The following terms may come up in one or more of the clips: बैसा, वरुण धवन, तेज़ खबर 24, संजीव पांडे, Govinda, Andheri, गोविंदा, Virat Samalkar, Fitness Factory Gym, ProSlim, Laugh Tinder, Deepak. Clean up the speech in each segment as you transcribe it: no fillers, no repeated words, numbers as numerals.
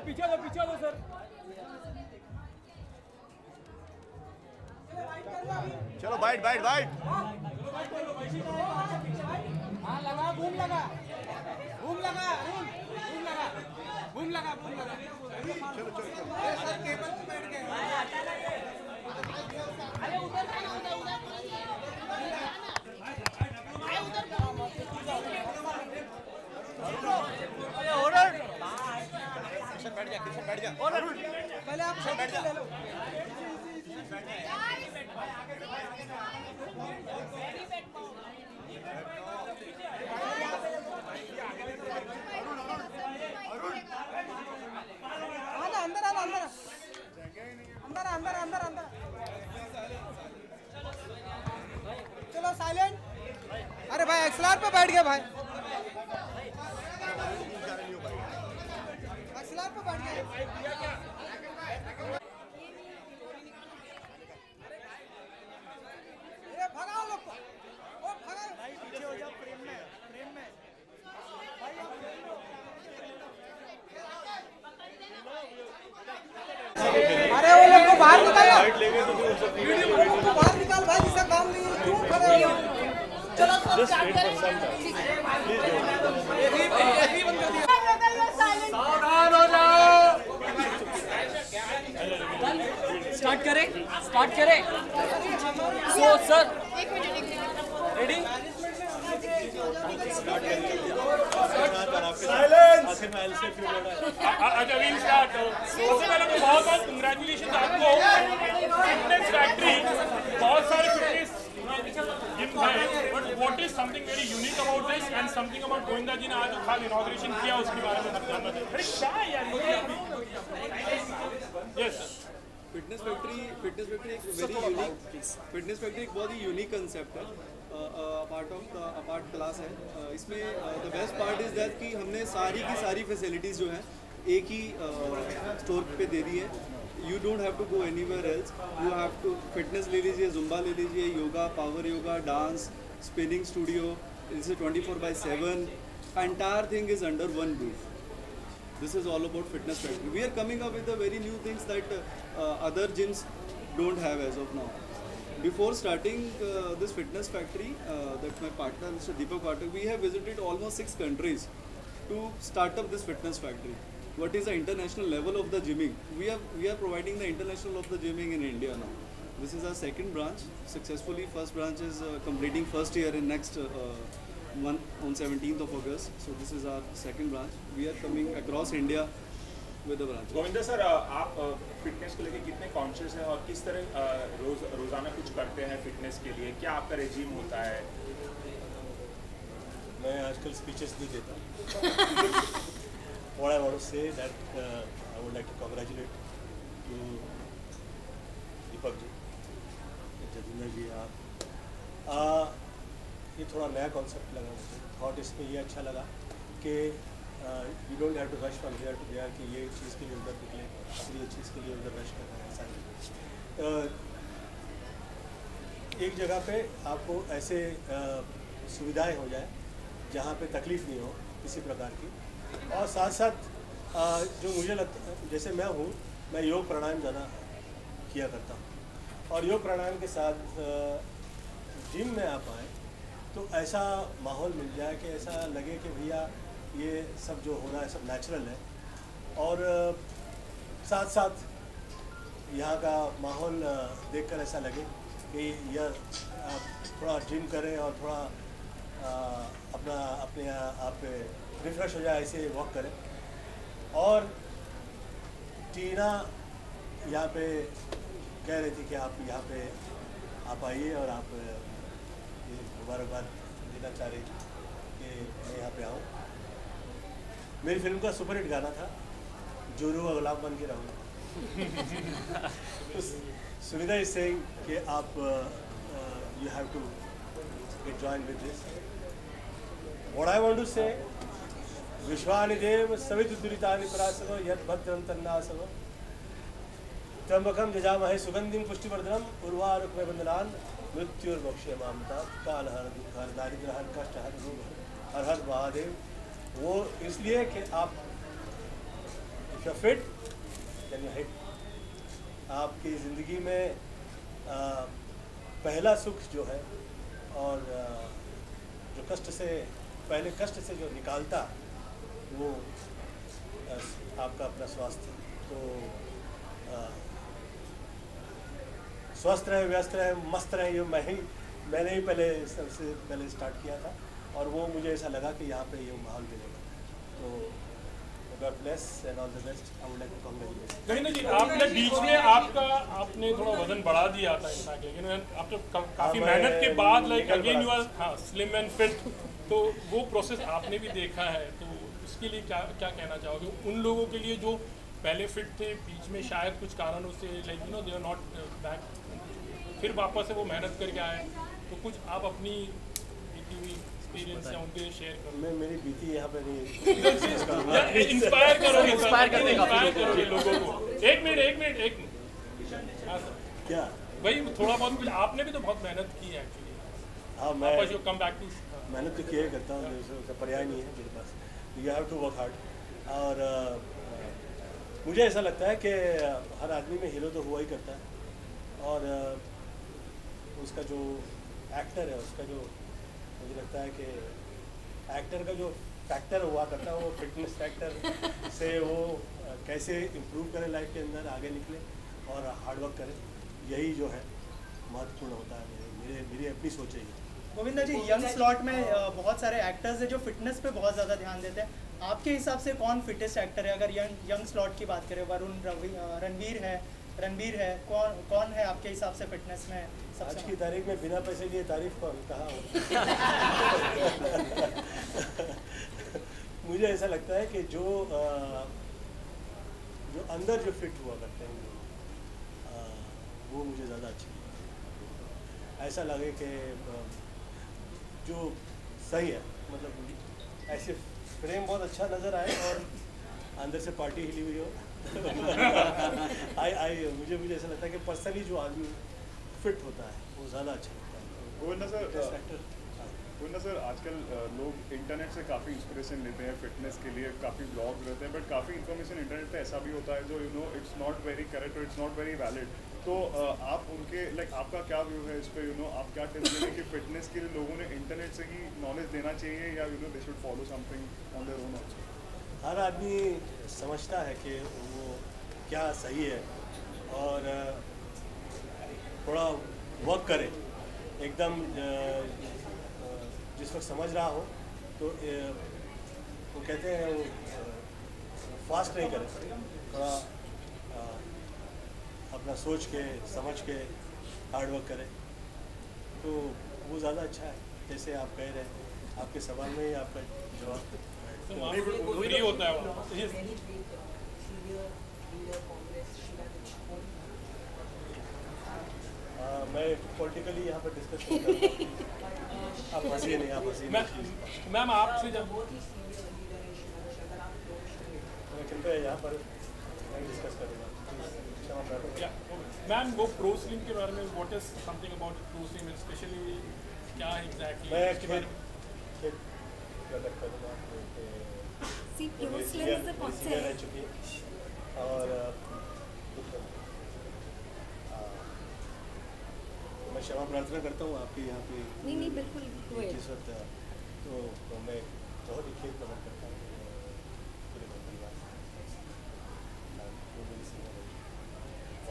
पीछे दो सर। चलो बाइट। हाँ लगा, बूम लगा। चलो। अरे सर केबल पे बैठ गए। अरे उधर बैठ जा। पहले आप बैठ जा। अंदर। चलो साइलेंट। अरे भाई एक्सलर पे बैठ गया भाई। एक्सलर पे बैठ गया। स्टार्ट करें। So sir ready silence. बहुत कंग्रेचुलेशन आपको। फिटनेस फैक्ट्री बहुत सारे फिटनेस जिम है, but what is something very unique about this and something about गोविंदा ji ने आज खाली इनॉग्रेशन किया, उसके बारे में बताना। यस फिटनेस फैक्ट्री एक बहुत ही यूनिक कंसेप्ट है। अपार्ट क्लास है। इसमें the best part is that कि हमने सारी की सारी फैसिलिटीज़ जो है एक ही स्टोर पे दे दी है। You don't have to go anywhere else. You have to fitness ले लीजिए, जुम्बा ले लीजिए, yoga, power yoga, dance, spinning studio, इसे 24/7 entire thing is under one roof. This is all about Fitness Factory. We are coming up with the very new things that other gyms don't have as of now. Before starting this Fitness Factory, that my partner, Mr. Deepak, we have visited almost 6 countries to start up this Fitness Factory. What is the international level of the gymming? We are providing the international of the gymming in India now. This is our second branch. Successfully, first branch is completing first year in next. One on 17th of August. So this is our second branch. We are coming across India with the branch. Govinda sir, आप fitness को लेके कितने conscious हैं और किस तरह रोजाना कुछ करते हैं fitness के लिए? क्या आपका regime होता है? मैं आजकल speeches भी देता हूँ। What I want to say that I would like to congratulate to Deepak ji, Jatinder ji आप। ये थोड़ा नया कॉन्सेप्ट लगा मुझे। थॉट इसमें ये अच्छा लगा कि you don't have to rush from here to there कि ये चीज़ के लिए उधर निकले, ये चीज़ के लिए उधर रश करना है। ऐसा नहीं, एक जगह पे आपको ऐसे सुविधाएं हो जाए जहाँ पे तकलीफ़ नहीं हो किसी प्रकार की। और साथ साथ जो मुझे लगता है, जैसे मैं हूँ, मैं योग प्राणायाम ज़्यादा किया करता हूँ और योग प्राणायाम के साथ जिम में आप आएँ तो ऐसा माहौल मिल जाए कि ऐसा लगे कि भैया ये सब जो हो रहा है सब नेचुरल है। और साथ साथ यहाँ का माहौल देखकर ऐसा लगे कि यह थोड़ा जिम करें और थोड़ा अपने आप पे रिफ्रेश हो जाए, ऐसे वॉक करें। और टीना यहाँ पे कह रही थी कि आप यहाँ पे आप आइए और आप मुबारकबाद देना चाह रही कि मैं यहाँ पे आऊँ। मेरी फिल्म का सुपरहिट गाना था, जोरू का गुलाब बन के रहूँगा। तो सुविधा इज सेइंग कि आप you have to get join with this. What I want to say, विश्वानि देव सवितुदुरितानि परासव यद्भद्रं तन्नासव त्र्यंबकम यजामहे सुगंधिम पुष्टिवर्धनम उर्वारुकमेव वंदनान् मृत्युर्मोक्षे मामता काल हर दुख हर दारिद्र हर कष्ट हर रोग हर महादेव। वो इसलिए कि आप If you're fit, then you're hit. आपकी ज़िंदगी में पहला सुख जो है और जो कष्ट से पहले कष्ट से जो निकालता वो आपका अपना स्वास्थ्य। तो स्वस्थ रहे, व्यस्त रहे, मस्त रहे, ये मैंने ही पहले सबसे पहले स्टार्ट किया था और वो मुझे ऐसा लगा कि यहाँ पे ये माहौल मिलेगा। तो God bless and all the best. I would like to congratulate you. गोविंदा जी, आपने बीच में आपने थोड़ा वजन बढ़ा दिया था इंसान के, लेकिन आप तो काफी मेहनत के बाद like again you are slim and fit. तो वो प्रोसेस आपने भी देखा है, तो उसके लिए क्या कहना चाहोगे उन लोगों के लिए जो पहले फिट थे, बीच में शायद कुछ कारणों से like you know they are not back, फिर वापस से वो मेहनत करके आए, तो कुछ आप अपनी मेरी बीती यहाँ पे नहीं इंस्पायर करोगे, इंस्पायर करोगे लोगों को। एक मिनट क्या भाई, थोड़ा बहुत कुछ आपने भी तो बहुत मेहनत की है एक्चुअली। हाँ, मैं मेहनत तो किया करता हूँ, उसका पर्याय नहीं है मेरे पास। You have to work hard. और मुझे ऐसा लगता है कि हर आदमी में हीरो तो हुआ ही करता है और उसका जो एक्टर है उसका जो मुझे लगता है कि एक्टर का जो फैक्टर हुआ करता है वो फिटनेस फैक्टर से वो कैसे इम्प्रूव करें, लाइफ के अंदर आगे निकले और हार्डवर्क करें, यही जो है महत्वपूर्ण होता है। मेरी अपनी सोच है। गोविंदा जी, यंग स्लॉट में बहुत सारे एक्टर्स हैं जो फिटनेस पे बहुत ज़्यादा ध्यान देते हैं, आपके हिसाब से कौन फिटेस्ट एक्टर है? अगर यंग स्लॉट की बात करें, वरुण, रणवीर है, कौन है आपके हिसाब से फिटनेस में? आज की तारीख में बिना पैसे लिए तारीफ कहाँ हो? मुझे ऐसा लगता है कि जो अंदर जो फिट हुआ करते हैं वो मुझे ज़्यादा अच्छी है। ऐसा लगे कि जो सही है, मतलब ऐसे फ्रेम बहुत अच्छा नज़र आए और अंदर से पार्टी हिली हुई हो। मुझे ऐसा लगता है कि पर्सनली जो आदमी फिट होता है वो ज़्यादा अच्छा होता है। गोविंदा सर, आजकल लोग इंटरनेट से काफ़ी इंस्पिरेशन लेते हैं फिटनेस के लिए, काफ़ी ब्लॉग्स रहते हैं, बट काफ़ी इन्फॉर्मेशन इंटरनेट पे ऐसा भी होता है जो you know it's not very correct और इट्स नॉट वेरी वैलिड। तो आप उनके लाइक आपका क्या व्यू है इस पर, यू नो आप क्या टिप्स देंगे कि फिटनेस के लिए लोगों ने इंटरनेट से ही नॉलेज देना चाहिए या you know they should follow something on their own also? हर आदमी समझता है कि वो क्या सही है और थोड़ा वर्क करे एकदम, जिस वक्त समझ रहा हो तो वो कहते हैं वो फास्ट नहीं करे, थोड़ा अपना सोच के समझ के हार्ड वर्क करे तो वो ज़्यादा अच्छा है। जैसे आप कह रहे हैं, आपके सवाल में ही आपका जवाब होता है। मैं पॉलिटिकली यहाँ पर डिस्कस नहीं कर रहा। आप हंसी नहीं, आप हंसी नहीं। मैम आपसे जब मैं यहाँ पर डिस्कस करूँगा मैम वो प्रोस्लिम के बारे में, what is something about Proslim specially, क्या एग्जैक्टली मैं करूँगा चुकी और मैं क्षमा प्रार्थना करता हूँ आपके यहाँ पे। नहीं बिल्कुल जिस वक्त तो मैं बहुत ही खेद प्रकट करता हूँ पूरे परिवार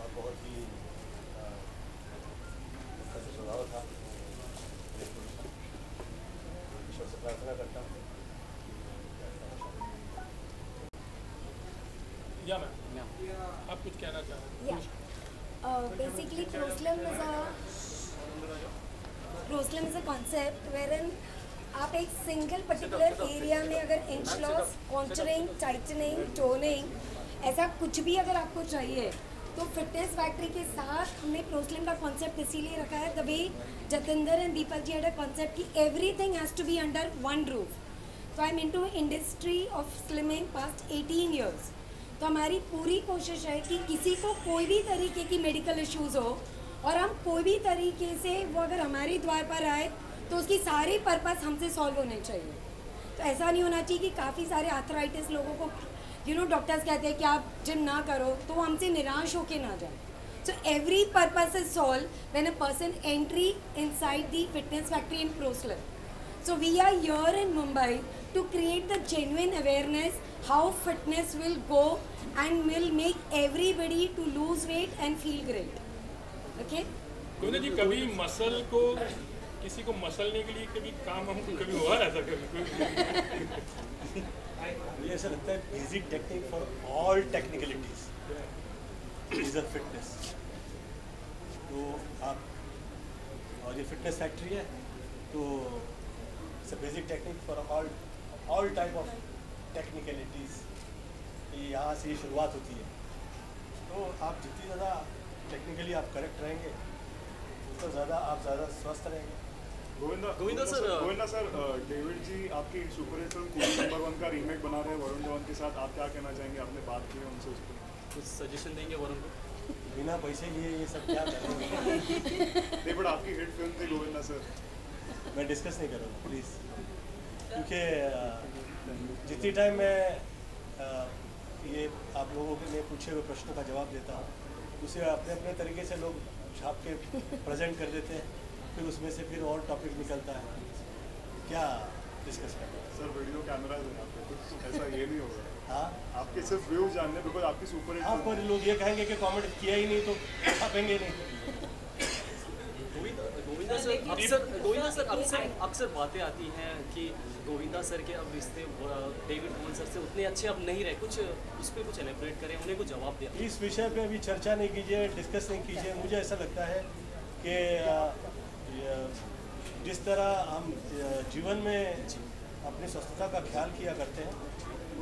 और बहुत ही अच्छा स्वभाव था। ईश्वर से प्रार्थना करता हूँ। या मैम आप कुछ कहना चाह रहे हैं? Basically, ProSlim is a concept wherein आप एक single particular area में अगर inch loss, contouring, tightening, toning, ऐसा कुछ भी अगर आपको चाहिए तो फिटनेस फैक्ट्री के साथ हमने ProSlim का कॉन्सेप्ट इसीलिए रखा है। तभी Jatinder and Deepak ji had a concept कि everything has to be under one roof. So I'm into industry of slimming past 18 years. तो हमारी पूरी कोशिश है कि किसी को कोई भी तरीके की मेडिकल इश्यूज़ हो और हम कोई भी तरीके से वो अगर हमारे द्वार पर आए तो उसकी सारे पर्पस हमसे सॉल्व होने चाहिए। तो ऐसा नहीं होना चाहिए कि काफ़ी सारे आर्थराइटिस लोगों को यू नो डॉक्टर्स कहते हैं कि आप जिम ना करो तो हमसे निराश होके ना जाए. So every purpose is solve when a person entry inside the fitness factory in Proslim. So we are here in Mumbai to create the genuine awareness how fitness will go and will make everybody to lose weight and feel great. Okay गोविंदा ji, कभी muscle को किसी को मसलने के लिए कभी काम हम कभी हुआ ऐसा कभी मुझे ऐसा लगता है basic technique for all technicalities is a fitness. तो आप और ये फिटनेस फैक्ट्री है तो it's a basic technique for all type of technicalities. यहाँ से ये शुरुआत होती है. तो आप जितनी ज़्यादा टेक्निकली आप करेक्ट रहेंगे तो आप ज़्यादा स्वस्थ रहेंगे. गोविंदा सर डेविड जी आपकी सुपरहिट कूली No. 1 का रीमेक बना रहे हैं वरुण धवन के साथ. आप क्या कहना चाहेंगे? आपने बात की उनसे, कुछ सजेशन देंगे वरुण को? बिना पैसे लिए ये सब क्या नहीं, बट आपकी हिट फिल्म थी गोविंदा सर. मैं डिस्कस नहीं कर रहा हूँ प्लीज़, क्योंकि जितनी टाइम मैं ये आप लोगों के लिए पूछे हुए प्रश्नों का जवाब देता हूँ उसे अपने अपने तरीके से लोग छाप के प्रेजेंट कर देते हैं, फिर उसमें से फिर और टॉपिक निकलता है. क्या डिस्कस करना है सर? वीडियो कैमरा ऐसा ये नहीं होगा. हाँ, आपके सिर्फ व्यू जानने बिकॉज आपकी सुपर हिट. आप पर लोग ये कहेंगे कि कमेंट किया ही नहीं तो छापेंगे नहीं. गोविंदा सर अक्सर बातें आती हैं कि गोविंदा सर के अब रिश्ते डेविड बोन सर से उतने अच्छे अब नहीं रहे. कुछ उस पर कुछ एलेबरेट करें, उन्हें कुछ जवाब दें. इस विषय पे अभी चर्चा नहीं कीजिए, डिस्कस नहीं कीजिए. मुझे ऐसा लगता है कि जिस तरह हम जीवन में अपनी स्वस्थता का ख्याल किया करते हैं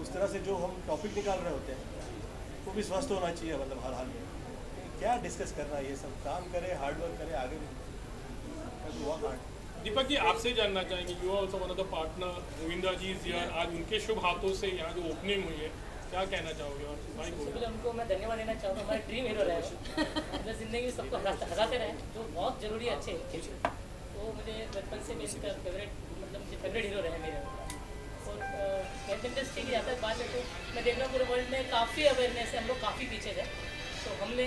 उस तरह से जो हम टॉपिक निकाल रहे होते हैं वो भी स्वस्थ होना चाहिए. मतलब हर हाल में क्या डिस्कस करना है, ये सब काम करें, हार्डवर्क करें, आगे बढ़ें. दीपक जी, आपसे जानना चाहेंगे, you are also one of the partner. गोविंदा ji जियर आज उनके शुभ हाथों से यहाँ जो ओपनिंग हुई है, क्या कहना चाहोगे? और भाई बोलो. उनको मैं धन्यवाद देना चाहूँगा. हमारे ड्रीम हीरो रहे, अपने ज़िंदगी में सबको हंसाते रहे जो बहुत ज़रूरी है. अच्छे तो मुझे बचपन से मेरे फेवरेट, मतलब मुझे फेवरेट हीरो रहे मेरे. और कंटेंट ठीक है, ज़्यादा बात है तो मैं देख रहा हूँ पूरे वर्ल्ड में काफ़ी अवेयरनेस है, हम लोग काफ़ी पीछे थे. तो हमने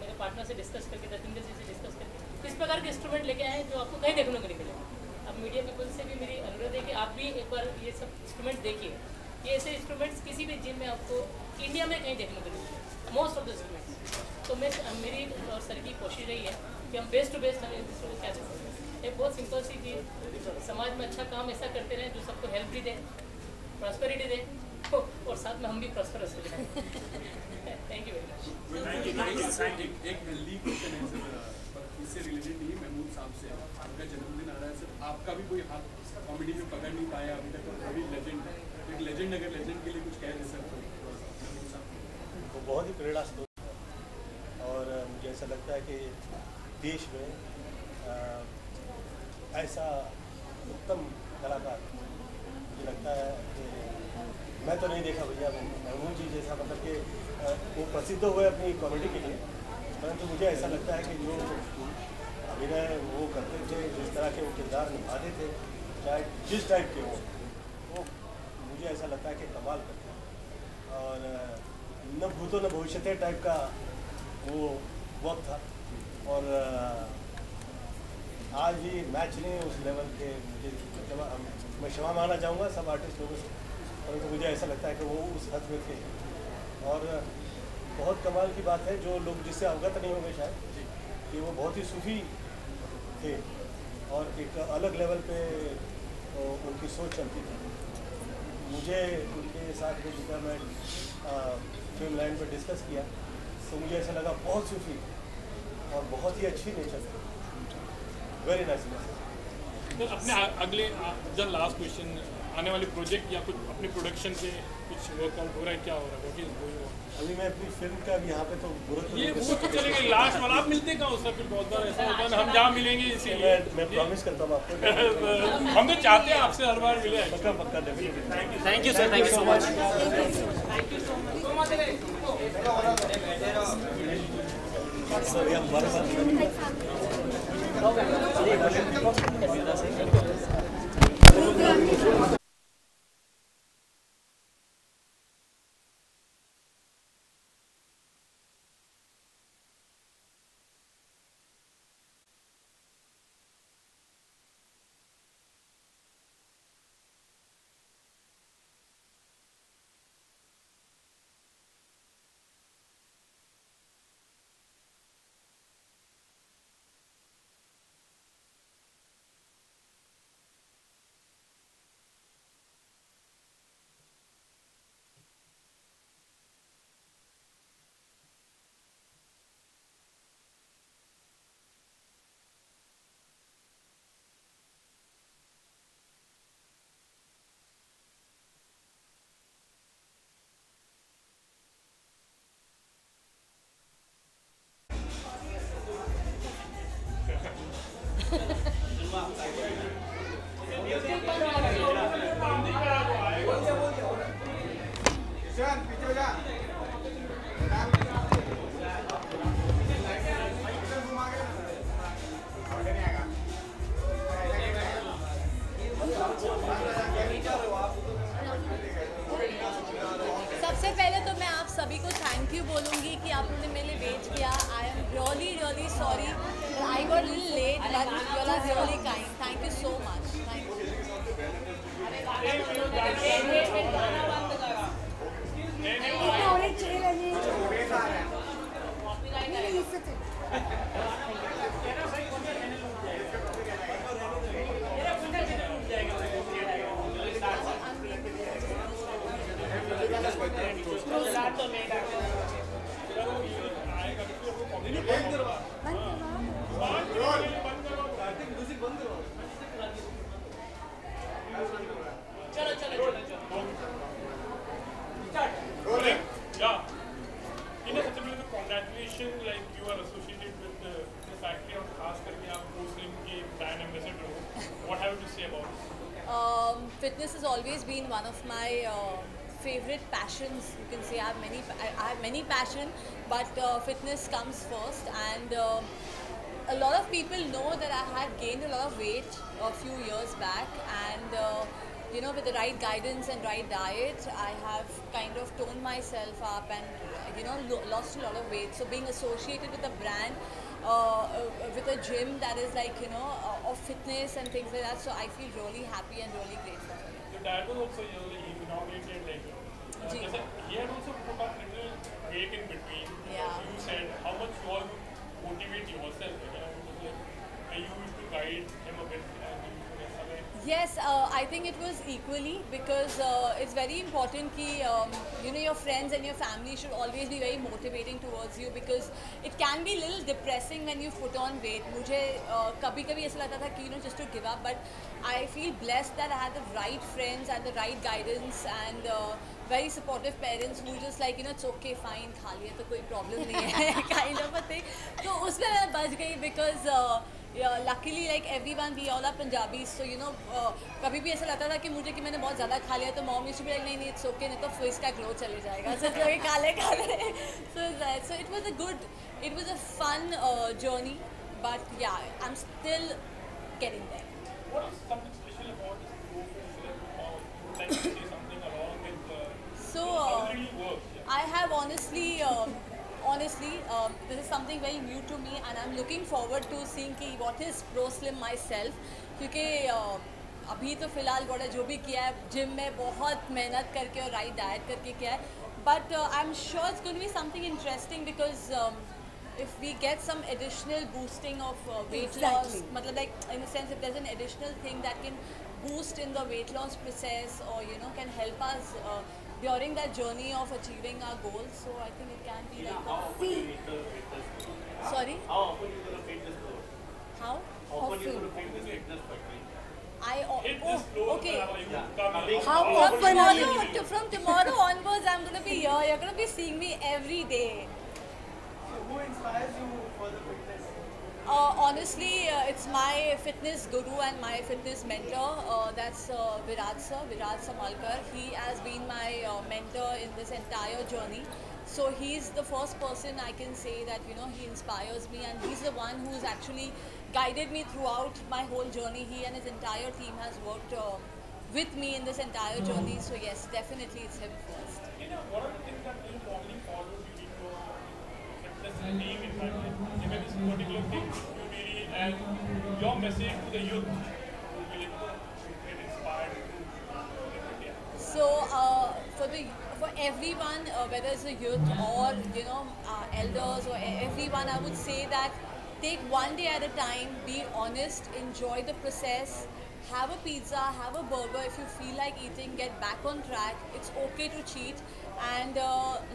मेरे पार्टनर से डिस्कस करके, रतिंदर जी से डिस्कस करके किस प्रकार के इंस्ट्रूमेंट लेके आए हैं जो आपको कहीं देखने को नहीं मिलेगा. अब मीडिया पीपल से भी मेरी अनुरोध है कि आप भी एक बार ये सब इंस्ट्रूमेंट देखिए. ये ऐसे इंस्ट्रूमेंट्स किसी भी जिम में आपको इंडिया में कहीं देखने को मिलेंगे, मोस्ट ऑफ द इंस्ट्रूमेंट्स. तो मैं मेरी और सर की कोशिश रही है कि हम बेस्ट टू बेस्ट हमें इंस्ट्रूमेंट क्या सकते हैं. एक बहुत सिंपल सी चीज़, समाज में अच्छा काम ऐसा करते रहें जो सबको हेल्प भी दे, प्रॉस्पेरिटी दे और साथ में हम भी प्रॉस्परस रहें. Thank you very much. एक हेल्दी क्वेश्चन है सर, इससे रिलेटेड नहीं. महमूद साहब से आपका जन्मदिन आ रहा है सर, आपका भी कोई हाथ कॉमेडी में पकड़ नहीं पाया अभी तक, और बड़ी लेजेंड है. लेजेंड अगर लेजेंड के लिए कुछ कह सकते तो बहुत ही प्रेरणा स्रोत है. और मुझे ऐसा लगता है कि देश में ऐसा उत्तम कलाकार मुझे लगता है कि मैं तो नहीं देखा भैया महमूद जी जैसा. मतलब कि वो प्रसिद्ध हुए अपनी कॉमेडी के लिए, परंतु मुझे ऐसा लगता है कि जो अभिनय वो करते थे, जिस तरह के वो किरदार निभाते थे, चाहे जिस टाइप के वो मुझे ऐसा लगता है कि कमाल करते हैं. और न भूतो न भविष्यते टाइप का वो वक्त था. और आज भी मैच नहीं उस लेवल के. मुझे मैं क्षमा मांगना चाहूँगा सब आर्टिस्ट लोगों से, परंतु मुझे ऐसा लगता है कि वो उस हद में थे. और बहुत कमाल की बात है, जो लोग जिससे अवगत नहीं होंगे शायद, कि वो बहुत ही सूफी थे और एक अलग लेवल पे उनकी सोच चलती थी. मुझे उनके साथ जो जितना मैं फिल्म लाइन पर डिस्कस किया तो मुझे ऐसा लगा बहुत सूफी और बहुत ही अच्छी नेचर थी. Very nice. सर, अपने अगले जब लास्ट क्वेश्चन आने वाले प्रोजेक्ट या कुछ अपने प्रोडक्शन से कुछ वर्कआउट हो रहा है, क्या हो रहा है? अभी मैं अपनी फिल्म का भी यहाँ पे तो चलेगा लास्ट वाला. आप मिलते कहाँ उसका? फिर बहुत बार ऐसा होता है, हम जहाँ मिलेंगे इसीलिए मैं प्रॉमिस करता हूँ आपको, हम तो चाहते हैं आपसे हर बार मिले. पक्का पक्का. Thank you sir. Thank you so much. तो मैं आप सभी को थैंक यू बोलूँगी कि आप लोगों ने मेरे लिए वेट किया. I am really sorry I got little late but you are really kind. Thank you so much. Thank Fitness has always been one of my favorite passions. You can say I have many passion, but fitness comes first. And a lot of people know that I had gained a lot of weight a few years back, and you know, with the right guidance and right diet, I have kind of toned myself up and you know lost a lot of weight. So being associated with a brand, with a gym that is like you know of fitness and things like that, so I feel really happy and really grateful. The diet was also really inaugurated like just he had also put up little break in between. Yeah. You said how much you all motivate yourself. You used to guide him a bit. Yes, I think it was equally because it's very important that you know your friends and your family should always be very motivating towards you because it can be a little depressing when you put on weight. मुझे कभी-कभी ऐसा लगता था कि you know just to give up, but I feel blessed that I had the right friends and the right guidance and very supportive parents who just like you know it's okay fine खा लिया तो कोई problem नहीं है kind of a thing. तो उसमें मैं बच गई because yeah, luckily like everyone we all are Punjabis, so you know कभी भी ऐसा लगता था कि मुझे कि मैंने बहुत ज़्यादा खा लिया तो mom used to be like नहीं it's okay नहीं तो face का glow चले जाएगा so लोगे काले काले so it was a good it was a fun journey but yeah I'm still getting there. What is something special about this profession? Like say something along with so how it really works? Yeah. I have honestly, this is something very new to me, and I'm looking forward to seeing कि what is ProSlim myself. क्योंकि अभी तो फिलहाल बड़ा जो भी किया है जिम में बहुत मेहनत करके और right diet करके किया है. But I'm sure it's going to be something interesting because if we get some additional boosting of weight loss, मतलब like in a sense if there's an additional thing that can boost in the weight loss process or you know can help us. During that journey of achieving our goals, so I think it can be like that. See, sorry. How often you gonna feed this goal? How? Often you gonna feed this fitness factory? Okay. Yeah. How often are you? From tomorrow onwards, I'm gonna be here. You're gonna be seeing me every day. So who inspires you for the fitness? Honestly, it's my fitness guru and my fitness mentor. That's Virat sir, Virat Samalkar. He has been my mentor in this entire journey. So he's the first person I can say that you know he inspires me, and he's the one who's actually guided me throughout my whole journey. He and his entire team has worked with me in this entire journey. So yes, definitely it's him first. You know, what are the things that you normally follow during your fitness and being in fact? Particular thing really, and your message to the youth who will get inspired to India. So for everyone, whether it's the youth or you know elders or everyone, I would say that take one day at a time, be honest, enjoy the process, have a pizza, have a burger if you feel like eating, get back on track. It's okay to cheat. And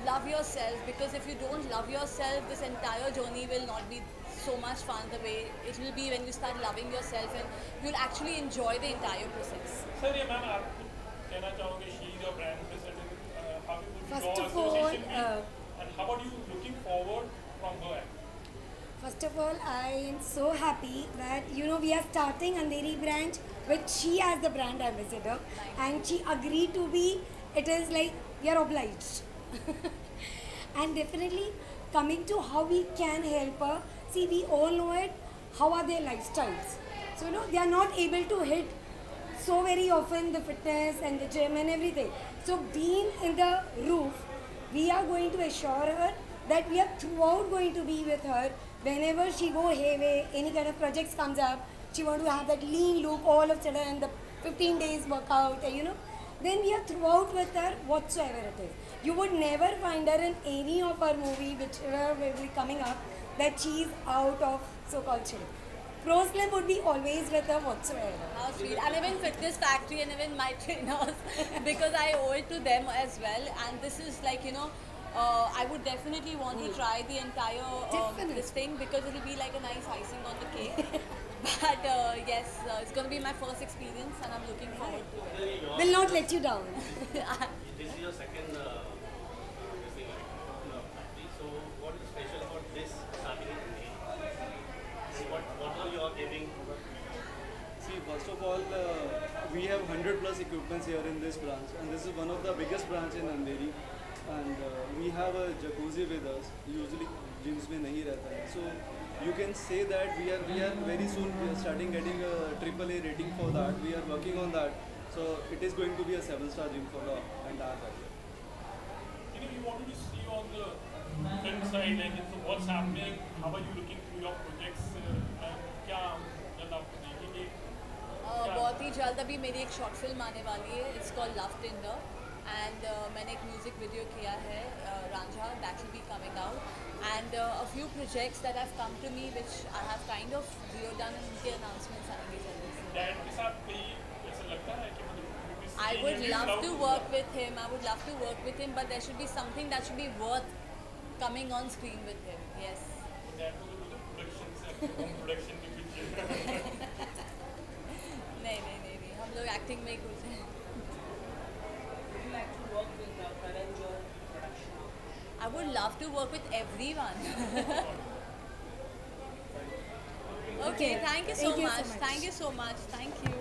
love yourself because if you don't love yourself, this entire journey will not be so much fun the way it will be when you start loving yourself and you'll actually enjoy the entire process. Sir, yeah, ma'am, आप कहना चाहोगे she's your brand president. How you would first of all, and how are you looking forward from her? First of all, I am so happy that you know we are starting Andheri branch, which she as the brand ambassador, and she agreed to be. It is like we are obliged and definitely coming to how we can help her. See, we all know it, how are their lifestyles, so you know they are not able to hit so very often the fitness and the gym and everything, so being in the roof We are going to assure her that we are throughout going to be with her. Whenever she go away, any kind of projects comes up, she want to have that lean look all of a sudden and the 15 days workout, you know. Then we are throughout with her whatsoever it is. You would never find her in any of our movie whichever will be coming up that she is out of so-called shape. ProSlim would be always with her whatsoever. How sweet. And even Fitness Factory and even my trainers because I owe it to them as well. And this is like, you know, I would definitely want to try the entire this thing because it will be like a nice icing on the cake. But yes, it's going to be my first experience and I'm looking forward to it. Will not let you down. This is your second factory, so what is special about this starting today? What are you all giving? See, first of all, we have 100+ equipments here in this branch and this is one of the biggest branch in Andheri. And we have a jacuzzi with us, usually gyms mein nahi rehta hai. So you can say that we are very soon starting getting a AAA rating for that. We are working on that. So it is going to be a 7-star gym for the entire country. You know, you wanted to see on the film side, like so what's happening, how are you looking through your projects, बहुत ही जल्द अभी मेरी एक short film आने वाली है, it's called Laugh Tinder. And मैंने एक म्यूज़िक वीडियो किया है Ranjha, that will be coming out. And a few projects that have come to me which I have kind of zeroed down and उनके announcements आएंगे जल्दी से. Dad के साथ भी ऐसा लगता है कि मतलब I would love to work with him. I would love to work with him, but there should be something that should be worth coming on screen with him. Yes. Dad को तो production से production में भी नहीं हम लोग acting में ही घुसे हैं. I would love to work with everyone. Okay, thank you so much. Thank you so much. Thank you.